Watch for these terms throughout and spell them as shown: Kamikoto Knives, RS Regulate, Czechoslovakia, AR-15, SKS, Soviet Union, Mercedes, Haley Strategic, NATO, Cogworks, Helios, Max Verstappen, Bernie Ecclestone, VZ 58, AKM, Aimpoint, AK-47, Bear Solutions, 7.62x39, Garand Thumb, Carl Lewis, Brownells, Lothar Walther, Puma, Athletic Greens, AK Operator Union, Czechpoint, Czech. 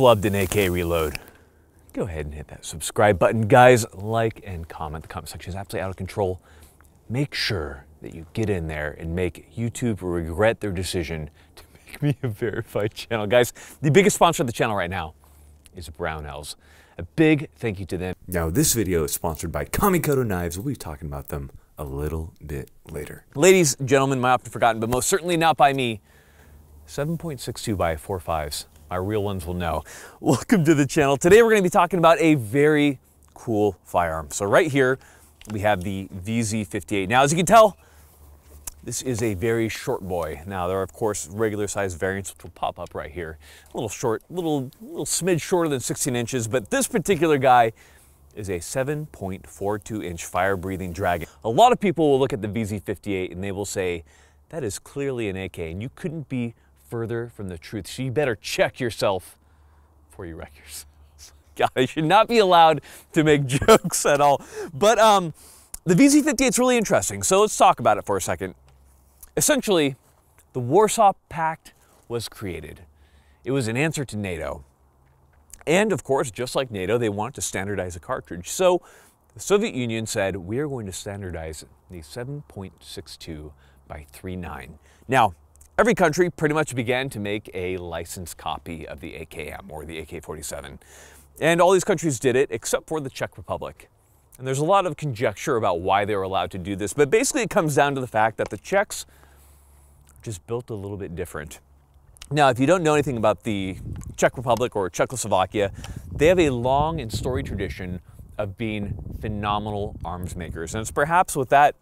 flubbed an AK reload, go ahead and hit that subscribe button. Guys, like and comment. The comment section is absolutely out of control. Make sure that you get in there and make YouTube regret their decision to make me a verified channel. Guys, the biggest sponsor of the channel right now is Brownells. A big thank you to them. Now, this video is sponsored by Kamikoto Knives. We'll be talking about them a little bit later. Ladies, gentlemen, my often forgotten, but most certainly not by me, 7.62x45s. My real ones will know. Welcome to the channel. Today, we're gonna be talking about a very cool firearm. So right here, we have the VZ 58. Now, as you can tell, this is a very short boy. Now, there are, of course, regular size variants, which will pop up right here. A little short, little smidge shorter than 16 inches, but this particular guy is a 7.42 inch fire-breathing Dragon. A lot of people will look at the VZ 58 and they will say, that is clearly an AK, and you couldn't be further from the truth. So you better check yourself before you wreck yourself. God, I should not be allowed to make jokes at all. But the VZ 58's really interesting, so let's talk about it for a second. Essentially, the Warsaw Pact was created. It was an answer to NATO. And of course, just like NATO, they wanted to standardize a cartridge. So the Soviet Union said, we are going to standardize the 7.62x39. Now, every country pretty much began to make a licensed copy of the AKM or the AK-47. And all these countries did it except for the Czech Republic. And there's a lot of conjecture about why they were allowed to do this, but basically it comes down to the fact that the Czechs just built a little bit different. Now, if you don't know anything about the Czech Republic or Czechoslovakia, they have a long and storied tradition of being phenomenal arms makers. And it's perhaps with that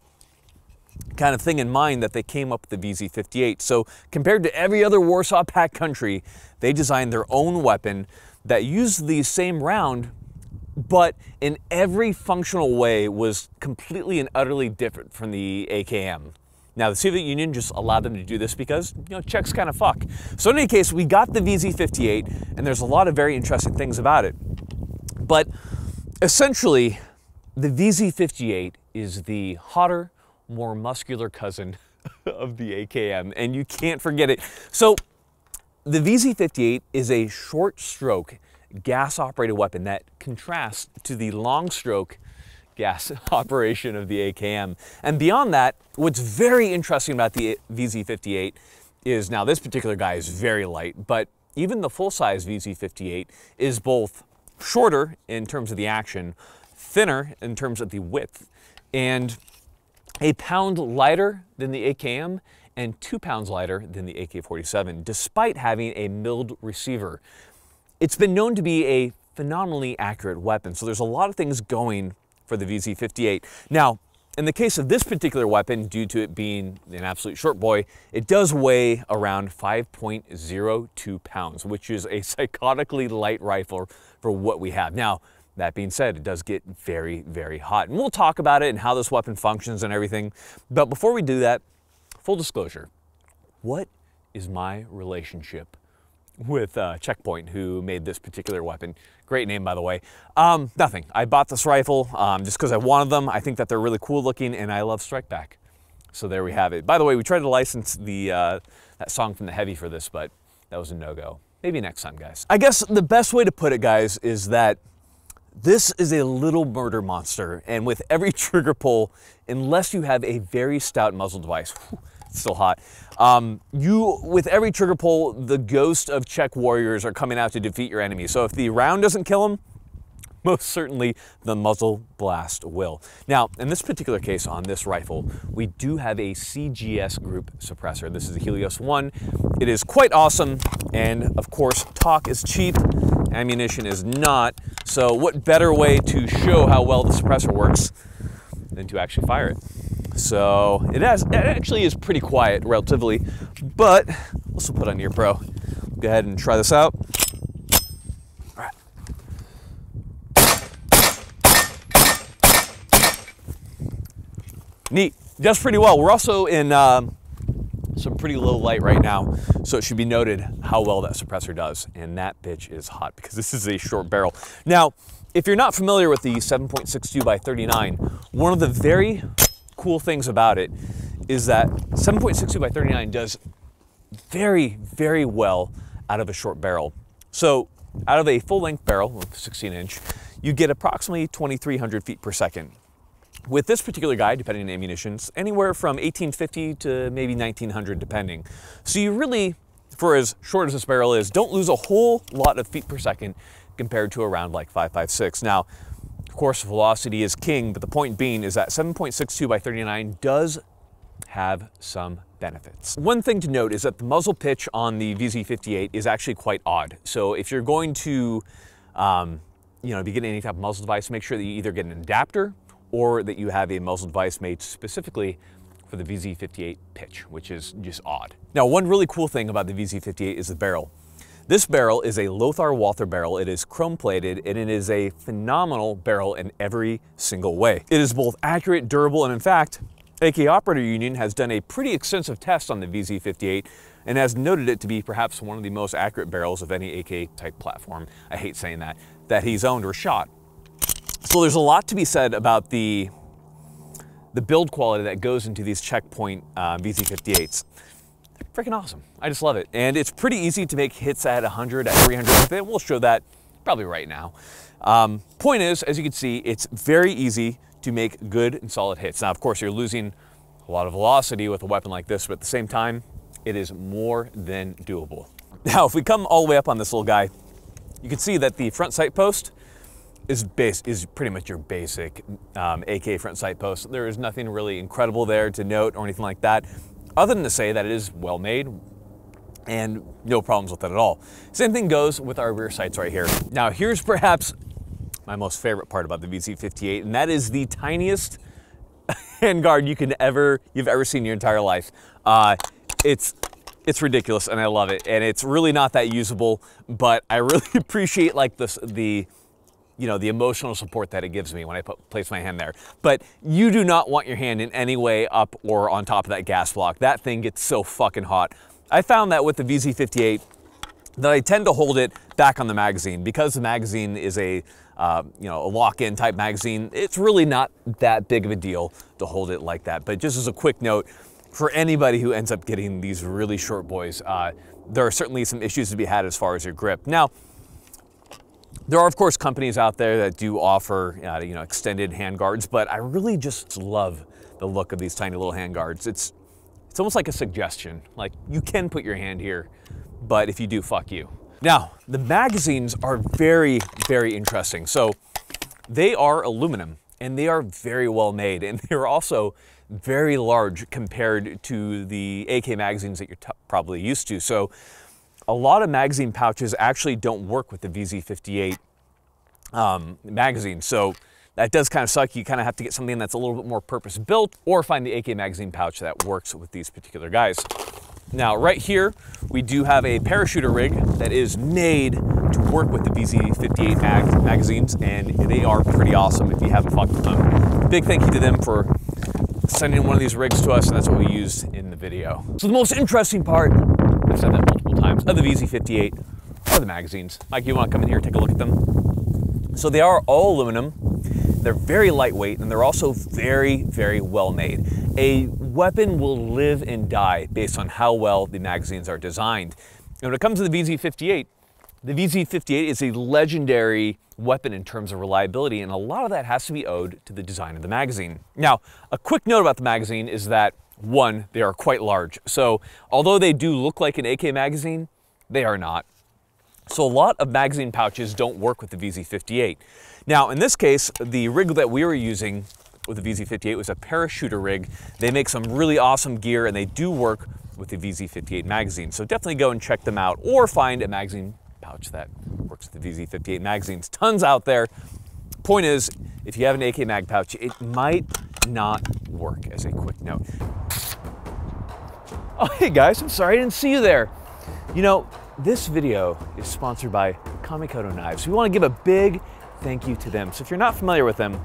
kind of thing in mind that they came up with the VZ 58. So compared to every other Warsaw Pact country, they designed their own weapon that used the same round, but in every functional way was completely and utterly different from the AKM. Now, the Soviet Union just allowed them to do this because, you know, Czechs kind of fuck. So in any case, we got the VZ 58, and there's a lot of very interesting things about it. But essentially, the VZ 58 is the hotter, more muscular cousin of the AKM, and you can't forget it. So the VZ 58 is a short stroke gas operated weapon that contrasts to the long stroke gas operation of the AKM. And beyond that, what's very interesting about the VZ 58 is, now this particular guy is very light, but even the full size VZ 58 is both shorter in terms of the action, thinner in terms of the width, and a pound lighter than the AKM and 2 pounds lighter than the AK-47, despite having a milled receiver. It's been known to be a phenomenally accurate weapon, so there's a lot of things going for the VZ-58. Now, in the case of this particular weapon, due to it being an absolute short boy, it does weigh around 5.02 pounds, which is a psychotically light rifle for what we have. Now, that being said, it does get very, very hot. And we'll talk about it and how this weapon functions and everything. But before we do that, full disclosure, what is my relationship with Czechpoint, who made this particular weapon? Great name, by the way. Nothing. I bought this rifle just because I wanted them. I think that they're really cool looking, and I love Strike Back. So there we have it. By the way, we tried to license the that song from The Heavy for this, but that was a no-go. Maybe next time, guys. I guess the best way to put it, guys, is that this is a little murder monster, and with every trigger pull, unless you have a very stout muzzle device, whew, it's still hot, with every trigger pull, the ghost of Czech warriors are coming out to defeat your enemy. So if the round doesn't kill them, most certainly the muzzle blast will. Now, in this particular case on this rifle, we do have a CGS group suppressor. This is the Helios 1. It is quite awesome, and of course, talk is cheap, ammunition is not. So what better way to show how well the suppressor works than to actually fire it? So it actually is pretty quiet relatively, but we'll still put on ear pro. Go ahead and try this out. All right. Neat, does pretty well. We're also in some pretty low light right now, so it should be noted how well that suppressor does, and that bitch is hot because this is a short barrel. Now, if you're not familiar with the 7.62x39, one of the very cool things about it is that 7.62x39 does very, very well out of a short barrel. So Out of a full-length barrel with 16-inch, you get approximately 2,300 feet per second. With this particular guy, depending on ammunitions, anywhere from 1850 to maybe 1900, depending. So you really, for as short as this barrel is, don't lose a whole lot of feet per second compared to a round like 5.56. Now, of course, velocity is king, but the point being is that 7.62x39 does have some benefits. One thing to note is that the muzzle pitch on the VZ 58 is actually quite odd. So if you're going to, be getting any type of muzzle device, make sure that you either get an adapter or that you have a muzzle device made specifically for the VZ 58 pitch, which is just odd. Now, one really cool thing about the VZ 58 is the barrel. This barrel is a Lothar Walther barrel. It is chrome plated and it is a phenomenal barrel in every single way. It is both accurate, durable, and in fact, AK Operator Union has done a pretty extensive test on the VZ 58 and has noted it to be perhaps one of the most accurate barrels of any AK type platform. I hate saying that he's owned or shot. So there's a lot to be said about the build quality that goes into these Czechpoint VZ58s. They're freaking awesome. I just love it. And it's pretty easy to make hits at 100, at 300. We'll show that probably right now. Point is, as you can see, it's very easy to make good and solid hits. Now, of course, you're losing a lot of velocity with a weapon like this, but at the same time, it is more than doable. Now, if we come all the way up on this little guy, you can see that the front sight post is pretty much your basic AK front sight post. There is nothing really incredible there to note or anything like that, other than to say that it is well made and no problems with it at all. Same thing goes with our rear sights right here. Now here's perhaps my most favorite part about the VZ58, and that is the tiniest handguard you've ever seen in your entire life. It's ridiculous and I love it, and it's really not that usable, but I really appreciate like the emotional support that it gives me when I place my hand there. But you do not want your hand in any way up or on top of that gas block. That thing gets so fucking hot. I found that with the VZ58 that I tend to hold it back on the magazine because the magazine is a lock-in type magazine. It's really not that big of a deal to hold it like that. But just as a quick note, for anybody who ends up getting these really short boys, there are certainly some issues to be had as far as your grip. Now, there are, of course, companies out there that do offer extended handguards, but I really just love the look of these tiny little handguards. It's almost like a suggestion. Like, you can put your hand here, but if you do, fuck you. Now, the magazines are very, very interesting. So they are aluminum, and they are very well made, and they're also very large compared to the AK magazines that you're probably used to. So a lot of magazine pouches actually don't work with the VZ58 magazine. So that does kind of suck. You kind of have to get something that's a little bit more purpose built or find the AK magazine pouch that works with these particular guys. Now, right here, we do have a Parachuter rig that is made to work with the VZ58 magazines, and they are pretty awesome if you haven't fucked with them. Big thank you to them for sending one of these rigs to us, and that's what we used in the video. So the most interesting part, I've said that multiple times, of the VZ58 are the magazines. Mike, you want to come in here and take a look at them? So they are all aluminum, they're very lightweight, and they're also very, very well made. A weapon will live and die based on how well the magazines are designed. And when it comes to the VZ58 is a legendary weapon in terms of reliability, and a lot of that has to be owed to the design of the magazine. Now, a quick note about the magazine is that one, they are quite large. So although they do look like an AK magazine, they are not. So a lot of magazine pouches don't work with the VZ58. Now, in this case, the rig that we were using with the VZ58 was a Parachuter rig. They make some really awesome gear, and they do work with the VZ58 magazine. So definitely go and check them out, or find a magazine pouch that works with the VZ58 magazines. Tons out there. Point is, if you have an AK mag pouch, it might not work, as a quick note. Oh, hey guys, I'm sorry I didn't see you there. You know, this video is sponsored by Kamikoto Knives. We want to give a big thank you to them. So if you're not familiar with them,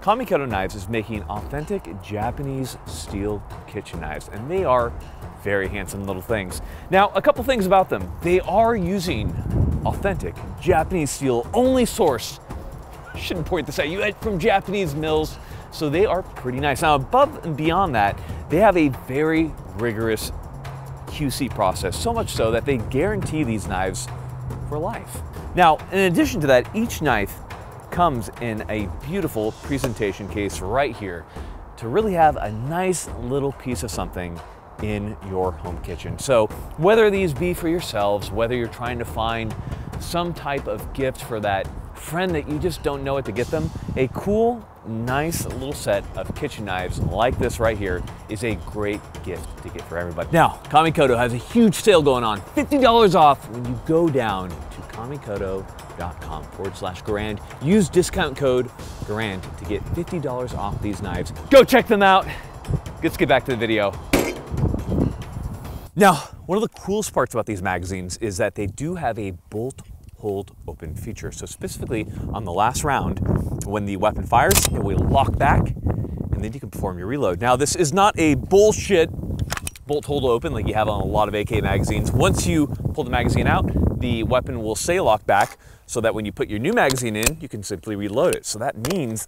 Kamikoto Knives is making authentic Japanese steel kitchen knives, and they are very handsome little things. Now, a couple things about them. They are using authentic Japanese steel, only sourced, I shouldn't point this at you, from Japanese mills. So they are pretty nice. Now, above and beyond that, they have a very rigorous QC process, so much so that they guarantee these knives for life. Now, in addition to that, each knife comes in a beautiful presentation case right here to really have a nice little piece of something in your home kitchen. So whether these be for yourselves, whether you're trying to find some type of gift for that friend that you just don't know what to get them, a cool, nice little set of kitchen knives like this right here is a great gift to get for everybody. Now, Kamikoto has a huge sale going on, $50 off when you go down to kamikoto.com/Garand. Use discount code Garand to get $50 off these knives. Go check them out. Let's get back to the video. Now, one of the coolest parts about these magazines is that they do have a bolt hold open feature. So specifically on the last round, when the weapon fires, it will lock back and then you can perform your reload. Now, this is not a bullshit bolt hold open like you have on a lot of AK magazines. Once you pull the magazine out, the weapon will say lock back so that when you put your new magazine in, you can simply reload it. So that means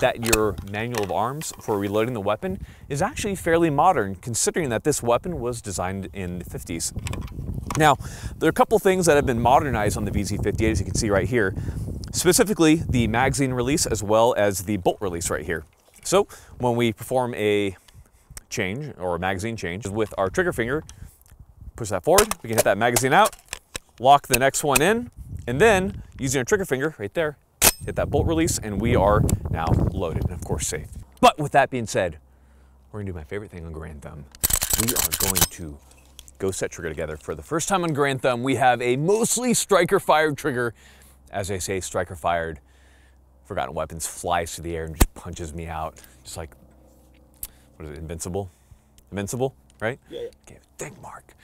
that your manual of arms for reloading the weapon is actually fairly modern, considering that this weapon was designed in the 50s. Now, there are a couple things that have been modernized on the VZ 58, as you can see right here, specifically the magazine release as well as the bolt release right here. So when we perform a change or a magazine change with our trigger finger, push that forward, we can hit that magazine out, lock the next one in, and then using our trigger finger right there, hit that bolt release, and we are now loaded and of course safe. But with that being said, we're gonna do my favorite thing on Garand Thumb. We are going to go set trigger together. For the first time on Garand Thumb, we have a mostly striker-fired trigger. As I say, striker-fired, Forgotten Weapons flies through the air and just punches me out. Just like, what is it, Invincible? Invincible, right? Yeah. Okay, thank Mark.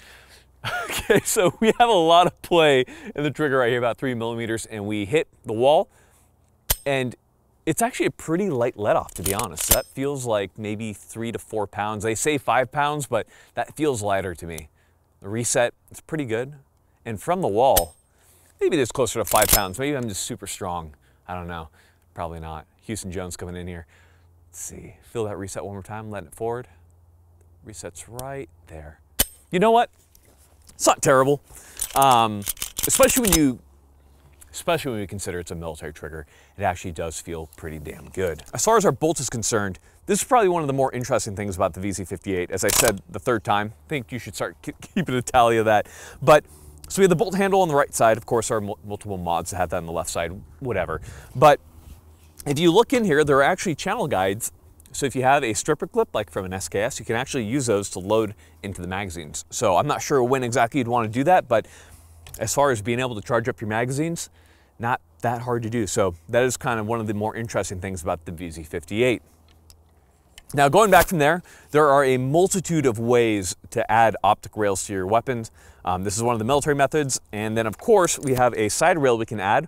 Okay, so we have a lot of play in the trigger right here, about 3 millimeters, and we hit the wall. And it's actually a pretty light let off, to be honest. That feels like maybe 3 to 4 pounds. They say 5 pounds, but that feels lighter to me. The reset, it's pretty good. And from the wall, maybe it's closer to 5 pounds. Maybe I'm just super strong. I don't know, probably not. Houston Jones coming in here. Let's see, feel that reset one more time, letting it forward. Resets right there. You know what? It's not terrible, especially when we consider it's a military trigger, it actually does feel pretty damn good. As far as our bolts is concerned, this is probably one of the more interesting things about the VZ58. As I said the third time, I think you should start keeping a tally of that. But, so we have the bolt handle on the right side, of course our multiple mods that have that on the left side, whatever. But if you look in here, there are actually channel guides. So if you have a stripper clip, like from an SKS, you can actually use those to load into the magazines. So I'm not sure when exactly you'd want to do that, but as far as being able to charge up your magazines, not that hard to do. So that is kind of one of the more interesting things about the VZ58. Now going back from there are a multitude of ways to add optic rails to your weapons. This is one of the military methods. And then of course we have a side rail we can add,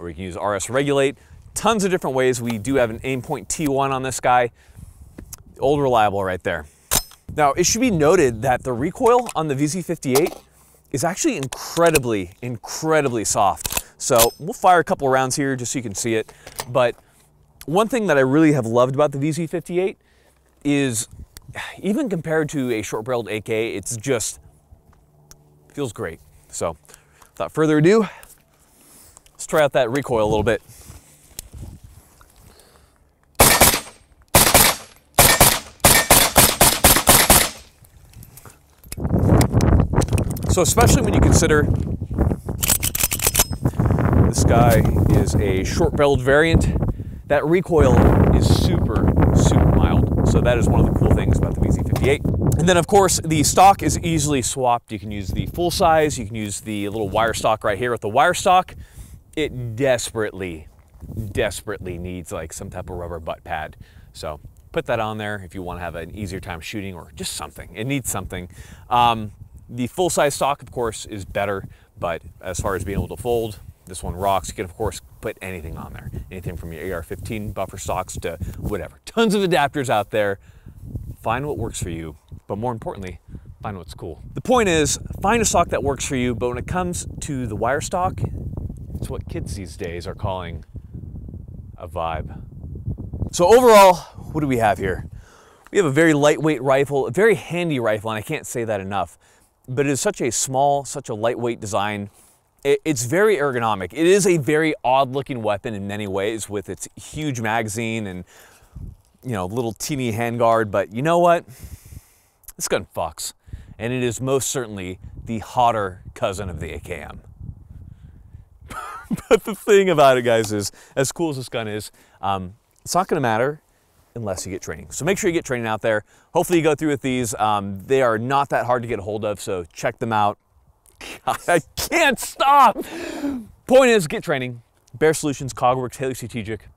or we can use RS Regulate. Tons of different ways. We do have an Aimpoint T1 on this guy. Old reliable right there. Now it should be noted that the recoil on the VZ58 is actually incredibly soft. So we'll fire a couple rounds here just so you can see it. But one thing that I really have loved about the VZ58 is, even compared to a short-barreled AK, it's just, feels great. So without further ado, let's try out that recoil a little bit. So especially when you consider this guy is a short-barreled variant, that recoil is super, super mild. So that is one of the cool things about the VZ58. And then of course, the stock is easily swapped. You can use the full size, you can use the little wire stock right here. With the wire stock, it desperately needs like some type of rubber butt pad. So put that on there if you want to have an easier time shooting, or just something, it needs something. The full-size stock, of course, is better, but as far as being able to fold, this one rocks. You can, of course, put anything on there. Anything from your AR-15 buffer stocks to whatever. Tons of adapters out there. Find what works for you, but more importantly, find what's cool. The point is, find a stock that works for you, but when it comes to the wire stock, it's what kids these days are calling a vibe. So overall, what do we have here? We have a very lightweight rifle, a very handy rifle, and I can't say that enough. But it is such a small, such a lightweight design. It's very ergonomic. It is a very odd looking weapon in many ways with its huge magazine and, you know, little teeny handguard, but you know what? This gun fucks. And it is most certainly the hotter cousin of the AKM. But the thing about it, guys, is as cool as this gun is, it's not gonna matter unless you get training. So make sure you get training out there. Hopefully you go through with these. They are not that hard to get a hold of, so check them out. God, I can't stop. Point is, get training. Bear Solutions, Cogworks, Haley Strategic.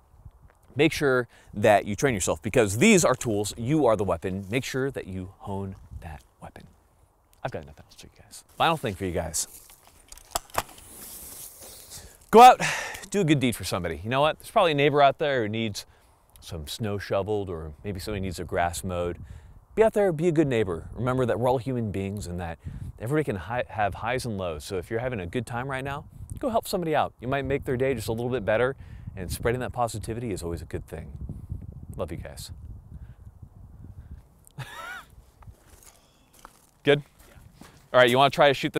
Make sure that you train yourself because these are tools. You are the weapon. Make sure that you hone that weapon. I've got nothing else for you guys. Final thing for you guys. Go out, do a good deed for somebody. You know what? There's probably a neighbor out there who needs some snow shoveled, or maybe somebody needs their grass mowed. Be out there, be a good neighbor. Remember that we're all human beings and that everybody can have highs and lows. So if you're having a good time right now, go help somebody out. You might make their day just a little bit better, and spreading that positivity is always a good thing. Love you guys. Good? Yeah. All right, you want to try to shoot the